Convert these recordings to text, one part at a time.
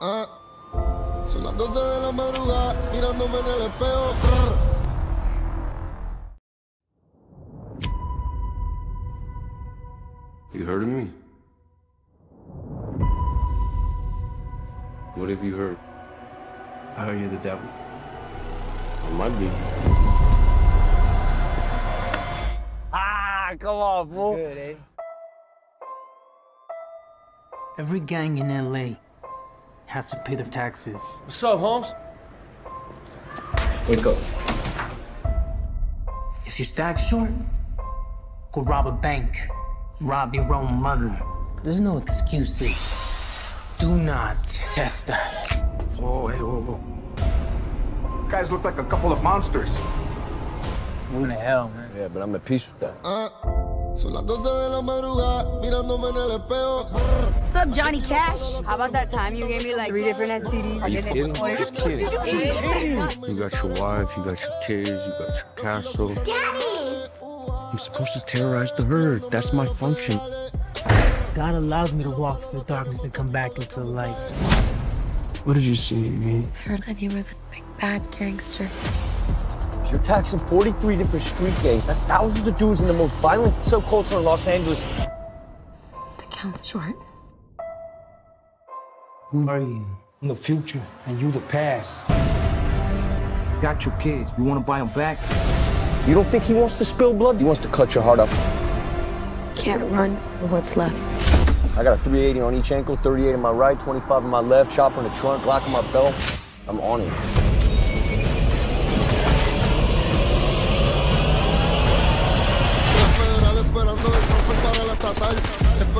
Son las 12 de la madrugada, mirándome en el espejo. You heard of me? What have you heard? I heard you're the devil. I might be. Ah, come on, fool. Good, eh? Every gang in LA has to pay their taxes. What's up, Holmes? Wake up. If you're stacked short, go rob a bank. Rob your own mother. There's no excuses. Do not test that. Whoa, hey, whoa, whoa. You guys look like a couple of monsters. What in the hell, man? Yeah, but I'm at peace with that. Son las 12 de la madrugada, mirándome en el espejo. What's up, Johnny Cash? How about that time you gave me like 3 different STDs? Are you kidding? She's kidding. She's kidding. You got your wife, you got your kids, you got your castle. Daddy! I'm supposed to terrorize the herd. That's my function. God allows me to walk through the darkness and come back into the light. What did you see in me? I heard that you were this big bad gangster. You're taxing 43 different street gangs. That's thousands of dudes in the most violent subculture in Los Angeles. The count's short. Who are you? I'm the future, and you the past. You got your kids. You want to buy them back? You don't think he wants to spill blood? He wants to cut your heart up. Can't run with what's left. I got a 380 on each ankle, 38 in my right, 25 in my left, chopper in the trunk, Glock in my belt. I'm on it.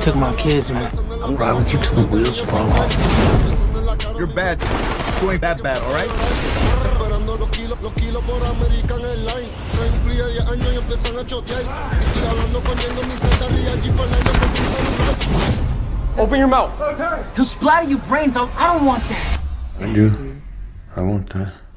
Took my kids, man. I'll ride with you till the wheels fall off. You're bad. You ain't that bad, all right? Open your mouth. He'll splatter your brains out. I don't want that. I do. I want that.